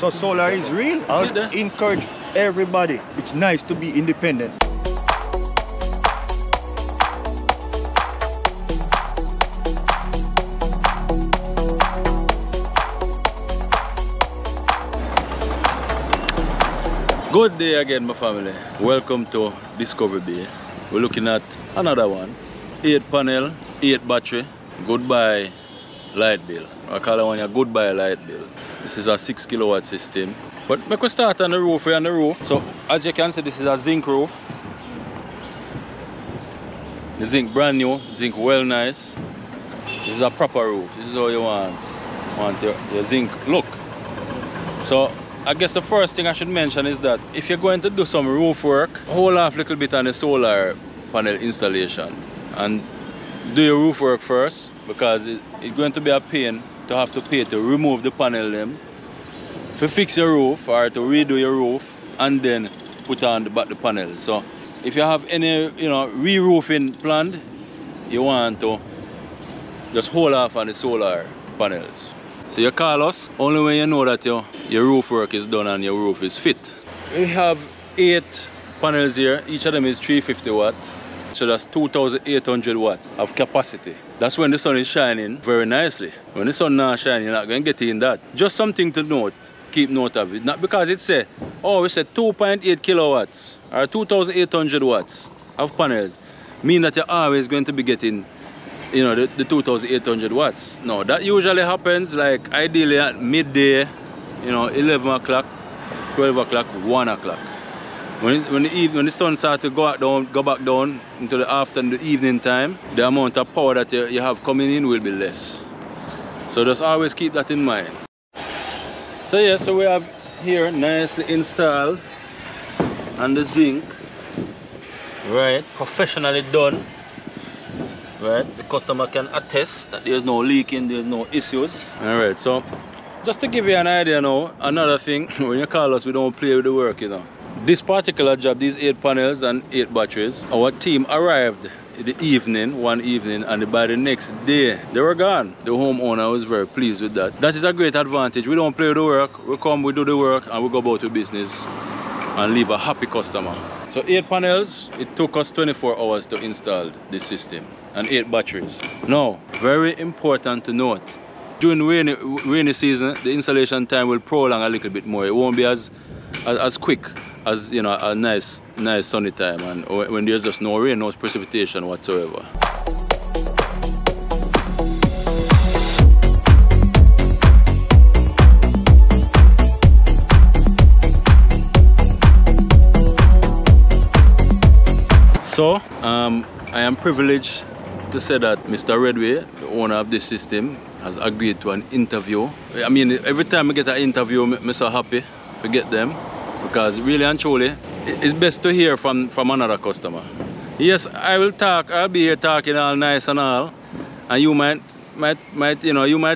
So solar is real. I would encourage everybody. It's nice to be independent. Good day again, my family. Welcome to Discovery Bay. We're looking at another one. 8 panel, 8 battery. Goodbye light bill. I call it one a goodbye light bill. This is a 6 kilowatt system. But we could start on the roof, we're on the roof. So as you can see, this is a zinc roof. The zinc brand new, zinc well nice. This is a proper roof. This is how you want your zinc look. So I guess the first thing I should mention is that if you're going to do some roof work, hold off a little bit on the solar panel installation and do your roof work first, because it's going to be a pain to have to pay to remove the panel them, to fix your roof or to redo your roof, and then put on the back the panel. So if you have any re-roofing planned, you want to just hold off on the solar panels. So you call us only when you know that your roof work is done and your roof is fit. We have 8 panels here. Each of them is 350 watt, so that's 2,800 watts of capacity. That's when the sun is shining very nicely. When the sun not shining, you're not going to get in that. Just something to note, keep note of it. Not because it say, oh, we said 2.8 kilowatts or 2,800 watts of panels, mean that you're always going to be getting the 2,800 watts. No, that usually happens like ideally at midday, 11 o'clock, 12 o'clock, 1 o'clock. When the sun starts to go back down into the afternoon, the evening time, the amount of power that you have coming in will be less. So just always keep that in mind. So yeah, so we have here nicely installed and the zinc, right, professionally done. Right, the customer can attest that there's no leaking, there's no issues. Alright, so just to give you an idea now, another thing, when you call us, we don't play with the work, This particular job, these 8 panels and 8 batteries, our team arrived in the evening, and by the next day, they were gone. The homeowner was very pleased with that. That is a great advantage. We don't play with the work. We come, we do the work, and we go about to business and leave a happy customer. So 8 panels, it took us 24 hours to install this system, and 8 batteries. Now, very important to note, during rainy season, the installation time will prolong a little bit more. It won't be as quick as a nice sunny time, and when there's just no rain, no precipitation whatsoever. So, I am privileged to say that Mr. Redway, the owner of this system, has agreed to an interview. I mean, every time we get an interview, I'm so happy to get them, because really and truly, it's best to hear from another customer. Yes, I will talk, I'll be here talking all nice and all, and you might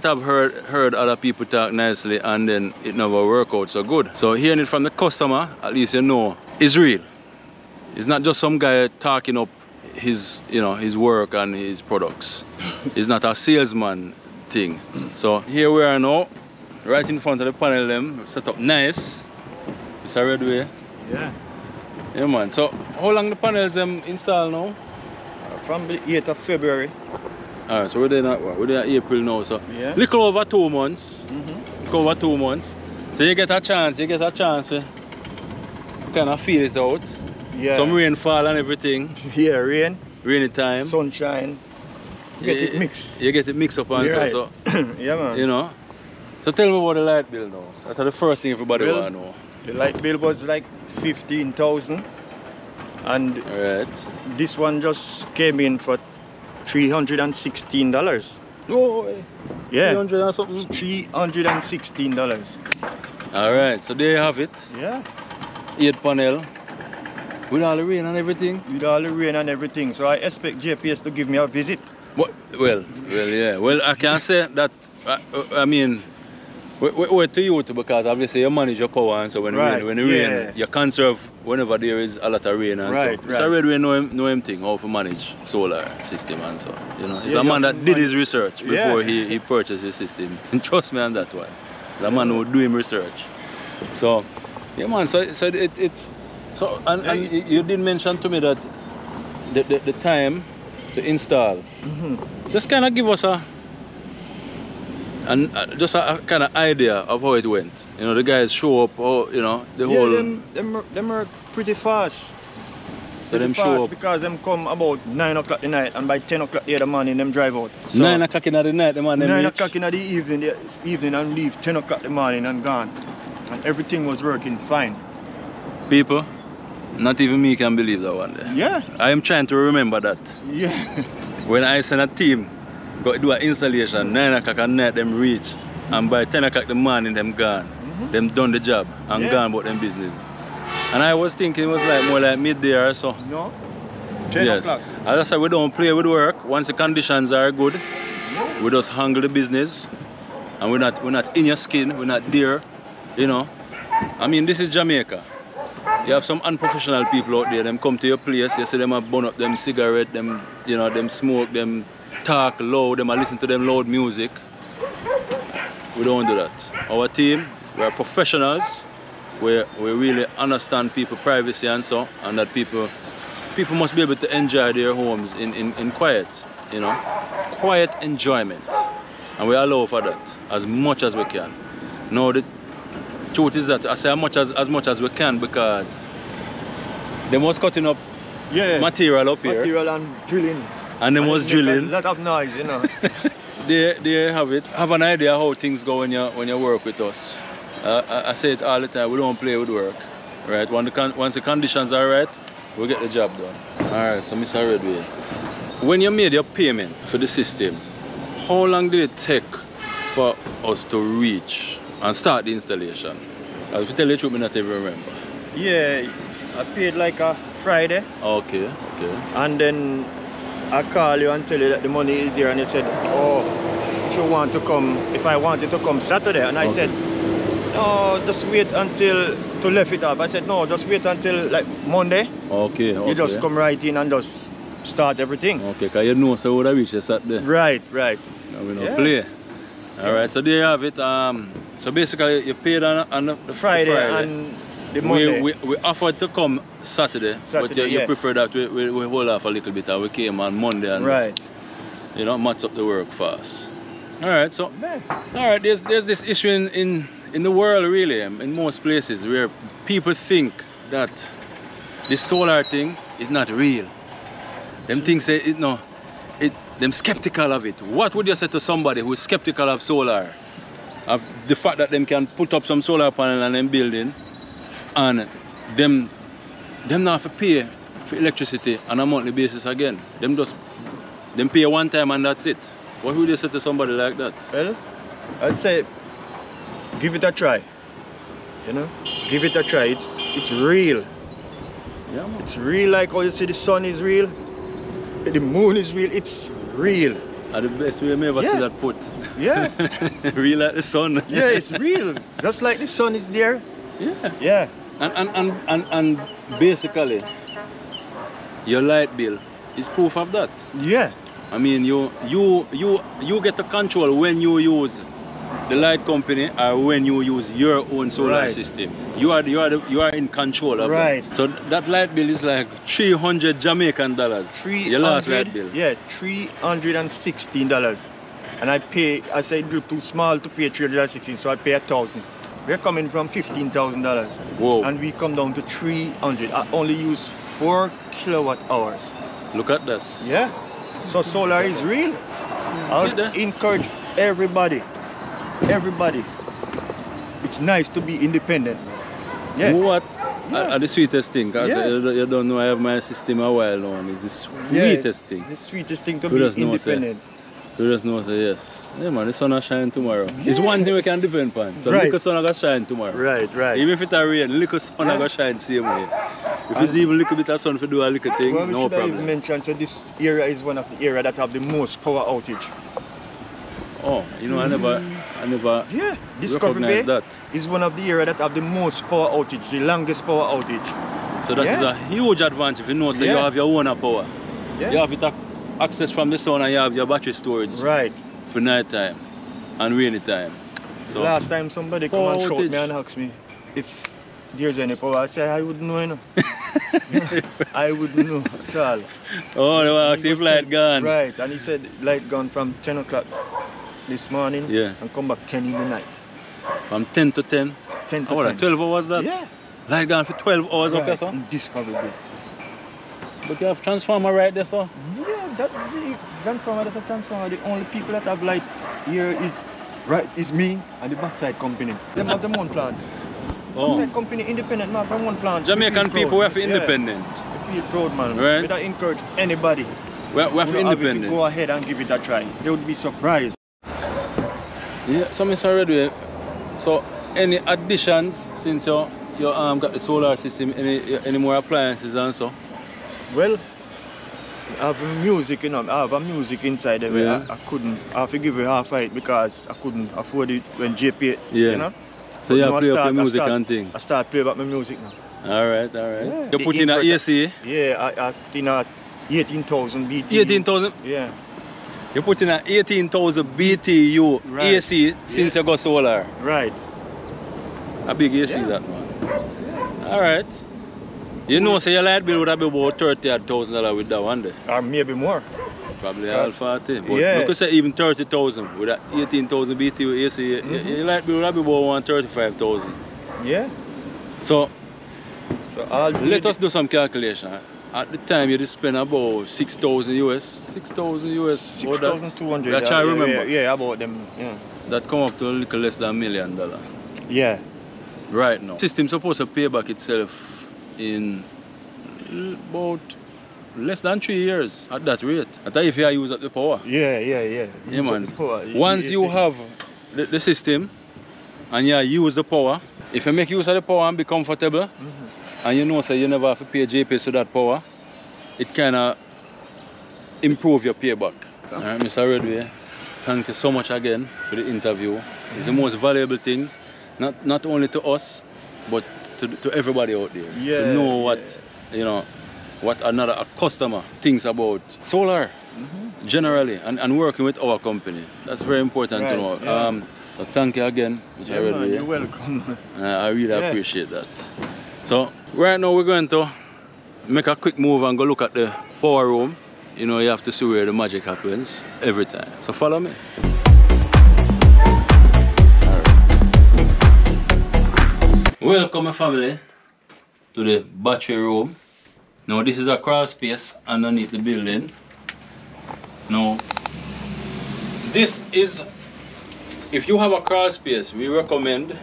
have heard other people talk nicely and then it never work out so good. So hearing it from the customer, at least you know it's real. It's not just some guy talking up his, his work and his products. It's not a salesman thing. So here we are now, right in front of the panel them, set up nice. It's a Redway. Yeah. Yeah, man. So how long the panels them installed now? From the 8th of February. Alright, so we're there in April now. So yeah. Little over 2 months. Mm-hmm. Little over 2 months. So you get a chance to kind of feel it out. Yeah. Some rainfall and everything. Yeah, rain. Rainy time. Sunshine. You get it mixed. You get it mixed up and right. So yeah, man. So tell me about the light bill now. That's the first thing everybody want to know. The light bill was like 15,000, and right, this one just came in for $316. Oh, yeah. 300 and something. $316. All right. So there you have it. Yeah. 8 panel. With all the rain and everything? With all the rain and everything. So I expect JPS to give me a visit. What? Well, yeah. Well, I can say that, I mean, we're to you too, because obviously you manage your power, and so when the rain, you conserve whenever there is a lot of rain and right, so. Right. So Redway know him thing, how to manage solar system and so. It's a man that did his research before he purchased his system. Trust me on that one. The man who do him research. So, yeah, man. So you did mention to me that the time to install. Mm-hmm. Just kind of give us a kind of idea of how it went. You know, the guys show up. Oh, you know, the whole. Yeah, them are pretty fast. So them show up because them come about 9 o'clock at night, and by 10 o'clock in the morning them drive out. So 9 o'clock in the night, the man. 9 o'clock in the evening, and leave 10 o'clock in the morning and gone. And everything was working fine. People, not even me can believe that one day. Yeah. I am trying to remember that. Yeah. When I send a team, go do an installation, 9 o'clock at night them reach, and by 10 o'clock in the morning them gone. Mm-hmm. Them done the job and gone about them business. And I was thinking it was like more like midday or so. No. 10 o'clock. As I said, we don't play with work. Once the conditions are good, we just handle the business. And we're not in your skin, we're not there. You know. I mean, this is Jamaica. You have some unprofessional people out there, them come to your place, you see them a burn up them cigarette, them, you know, them smoke, them talk loud, them a listen to them loud music. We don't do that. Our team, we are professionals. Where we really understand people's privacy and so, and that people must be able to enjoy their homes in quiet, you know, quiet enjoyment, and we allow for that as much as we can. Now the truth is that I say as much as we can because they was cutting up material up here, material and drilling, and they was drilling. A lot of noise, you know. They have an idea how things go when you work with us. I say it all the time, we don't play with work, right? Once the conditions are right, we'll get the job done. Alright, so Mr. Redway, when you made your payment for the system, how long did it take for us to reach and start the installation? If you tell the truth, I don't even remember. Yeah, I paid like a Friday. Okay, okay. And then I call you and tell you that the money is there, and you said, oh, if you want to come, if I wanted to come Saturday, and I said, no, just wait until to left it up. I said no, just wait until like Monday. Okay, okay. You just come right in and just start everything. Okay, because you know so would I reach Saturday. Right, right. Now we don't play. Alright, so there you have it. So basically you paid on the Friday and the Monday. We offered to come Saturday but you prefer that we hold off a little bit and we came on Monday and right. Just, you know, match up the work fast. Alright, so alright, there's this issue in the world really, in most places where people think that the solar thing is not real. Them things say, you know, them skeptical of it. What would you say to somebody who is skeptical of solar? Of the fact that them can put up some solar panel on them building and them not have to pay for electricity on a monthly basis again. Them pay one time and that's it. What would you say to somebody like that? Well, I'd say, give it a try, you know. Give it a try. It's real. Yeah, man. It's real, like how you see the sun is real, the moon is real. It's real. And the best way I ever see that put. Yeah. Real like the sun. Yeah, it's real. Just like the sun is there. Yeah. Yeah. And basically, your light bill is proof of that. Yeah. I mean, you get to control when you use the light company, are when you use your own solar system. You are in control of it. So that light bill is like $300 Jamaican dollars. Your last light bill. Yeah, $316. And I said you're too small to pay $316, so I pay $1,000. We're coming from $15,000. Whoa. And we come down to $300. I only use 4 kilowatt hours. Look at that. Yeah. So solar is real. I'll encourage everybody. It's nice to be independent. Yeah. What? Yeah. The sweetest thing. Yeah. You don't know, I have my system a while now. It's the sweetest thing. The sweetest thing to be independent. You just know, say yes. Yeah, man, the sun will shine tomorrow. Yeah. It's one thing we can depend upon. So the sun will shine tomorrow. Right, right. Even if it rains, the little sun will shine same way. If you see even a little bit of sun to do a little thing, well, no problem. I even mentioned, so this area is one of the areas that have the most power outage. Oh, you know, I never Discovery Bay that. Is one of the areas that have the most power outage, the longest power outage. So that is a huge advantage if you know, so you have your own power. Yeah. You have it access from the sun and you have your battery storage. Right. For night time and rainy time. So, last time somebody come and showed me and asked me, if there's any power outside, I wouldn't know, you know. I wouldn't know at all. Oh, they were asking if light gone. Right, and he said light gone from 10 o'clock this morning, yeah, and come back 10 in the night. From 10 to 10? 10 to 10. 12 hours that? Yeah. Light gone for 12 hours right up there, sir? Discovery Bay. But you have transformer right there, sir? Yeah, that's a transformer. The only people that have light here is right, is me and the backside companies. Them have them own plant. Oh. Backside company independent, man, from one plant. Jamaican people, we have to be independent. Yeah. Feel proud, man. Right. We don't encourage anybody. We have to be independent. Go ahead and give it a try. They would be surprised. Yeah, so Mr. Redway, so any additions since your arm got the solar system, any more appliances and so? Well, I have music, you know, I have a music inside there, yeah. I couldn't, I have to give you half of it because I couldn't afford it when JPS, yeah, you know. So you have to play up your music and thing? I start playing up my music now. Alright, alright. Yeah. You put in an AC? Yeah, I put in a 18,000 BTU. 18,000? Yeah. You put in an 18,000 BTU right AC since yeah you got solar? Right. A big AC yeah that one. Yeah. Alright. You know, so your light bill would have been about $30,000 with that one day. Or maybe more. Probably all 40. But yeah, you could say even 30,000 with that 18,000 BTU AC. Mm-hmm. Your light bill would have been about $135,000. Yeah. So let us do some calculation. At the time you spend about $6,000 US. $6,000 US. 6,200. That's I remember. Yeah, yeah, about them. Yeah. That come up to a little less than $1 million. Yeah. Right now. System supposed to pay back itself in about less than 3 years at that rate. At if you use up the power. Yeah, yeah, yeah. Yeah, man. Once you have the system and you use the power, if you make use of the power and be comfortable, mm-hmm, and you know so you never have to pay JPS to that power, it kinda improve your payback. Okay. Alright, Mr. Redway, thank you so much again for the interview. Mm-hmm. It's the most valuable thing, not only to us, but to everybody out there, yeah, to know what yeah you know, what a customer thinks about solar, mm-hmm, generally, and working with our company. That's very important right to know. Yeah. So thank you again, Mr. Redway. Yeah, you're welcome. I really yeah appreciate that. So right now we're going to make a quick move and go look at the power room. You know, you have to see where the magic happens every time. So follow me. Welcome, my family, to the battery room. Now, this is a crawl space underneath the building. Now, this is, if you have a crawl space, we recommend,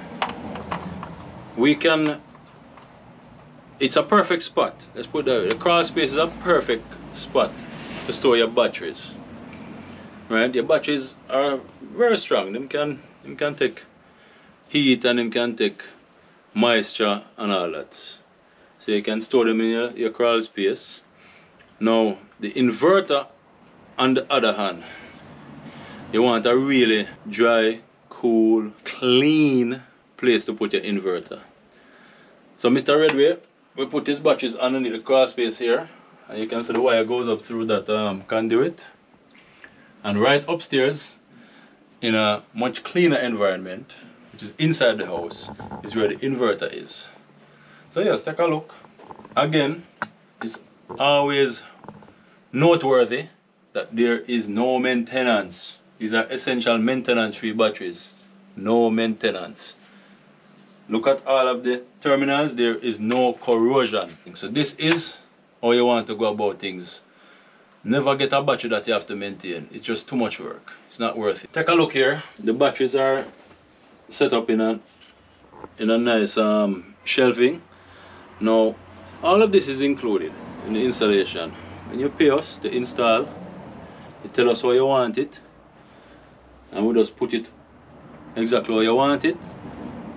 it's a perfect spot. Let's put that, the crawl space is a perfect spot to store your batteries. Right? Your batteries are very strong. Them can take heat and them can take moisture and all that, so you can store them in your crawl space. Now the inverter, on the other hand, you want a really dry, cool, clean place to put your inverter. So Mr. Redway, we put these batteries underneath the crawl space here, and you can see the wire goes up through that conduit and right upstairs in a much cleaner environment, which is inside the house, is where the inverter is. So yes, take a look. Again, it's always noteworthy that there is no maintenance. These are essential maintenance-free batteries. No maintenance. Look at all of the terminals, there is no corrosion. So this is how you want to go about things. Never get a battery that you have to maintain. It's just too much work. It's not worth it. Take a look here. The batteries are set up in a nice shelving. Now all of this is included in the installation. When you pay us to install, you tell us how you want it, and we just put it exactly how you want it.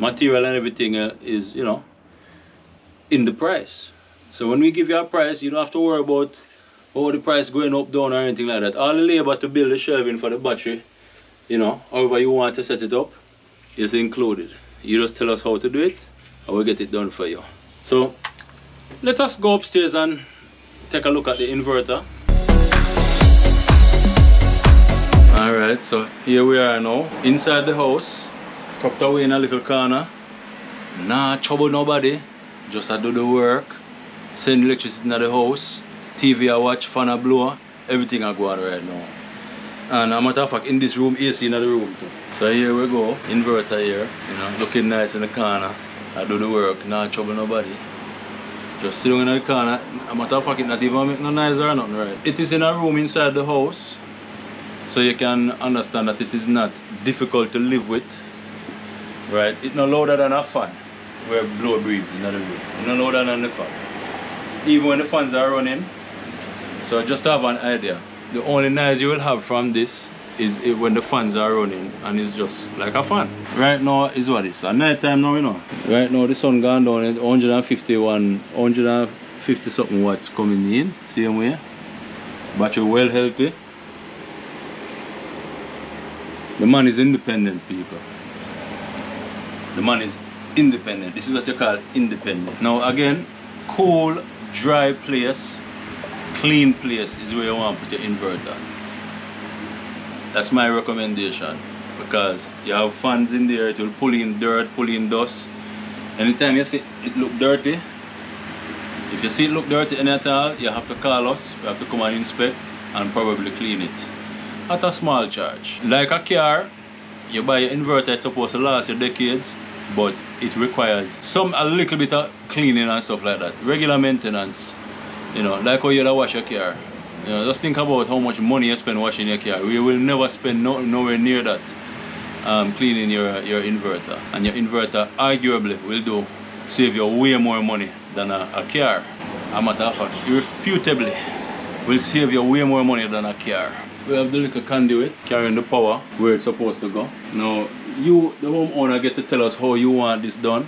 Material and everything is, you know, in the price. So when we give you a price, you don't have to worry about the price going up, down or anything like that. All the labor to build the shelving for the battery, you know, however you want to set it up, is included. You just tell us how to do it and we'll get it done for you. So let us go upstairs and take a look at the inverter. Alright, so here we are now inside the house, tucked away in a little corner. Nah trouble nobody, just I do the work, send electricity to the house, TV I watch, fan I blow, everything I go on right now. And a matter of fact, in this room, AC in the room too. So here we go, inverter here, you know, looking nice in the corner. I do the work, nah trouble nobody. Just sitting in the corner, a matter of fact, it not even make no noise or nothing, right? It is in a room inside the house, so you can understand that it is not difficult to live with, right? It's no louder than a fan where blow breeze in the room. It's no louder than the fan, even when the fans are running. So just to have an idea, the only noise you will have from this is when the fans are running, and it's just like a fan. Right now is what it's at night time now, you know. Right now the sun gone down at 150 something watts coming in, same way. Battery well healthy. The man is independent, people. The man is independent. This is what you call independent. Now again, cool, dry place, clean place is where you want to put your inverter. That's my recommendation, because you have fans in there, it will pull in dirt, pull in dust. Anytime you see it look dirty, if you see it look dirty any at all, you have to call us, we have to come and inspect and probably clean it at a small charge. Like a car, you buy your inverter, it's supposed to last you decades, but it requires a little bit of cleaning and stuff like that. Regular maintenance, you know, like how you wash your car. You know, just think about how much money you spend washing your car. We will never spend nowhere near that cleaning your inverter. And your inverter arguably will save you way more money than a car. A matter of fact, irrefutably will save you way more money than a car. We have the little conduit carrying the power where it's supposed to go. Now, you, the homeowner, get to tell us how you want this done.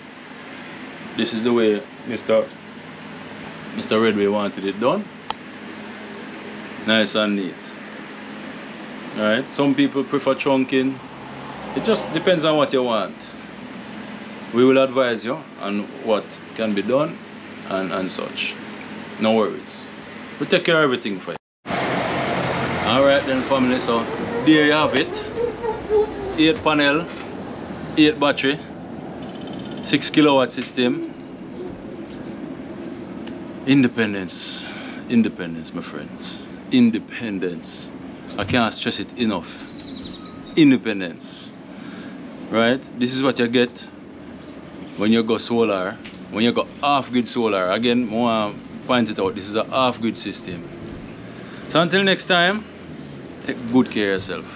This is the way Mr. Redway wanted it done. Nice and neat. Alright, some people prefer trunking. It just depends on what you want. We will advise you on what can be done and such. No worries. We'll take care of everything for you. Alright then, family, so there you have it. 8 panel, 8 battery, 6 kilowatt system. Independence. Independence, my friends. Independence. I can't stress it enough. Independence, right? This is what you get when you go solar, when you go off-grid solar. Again, I want to point it out, this is an off-grid system. So until next time, take good care of yourself.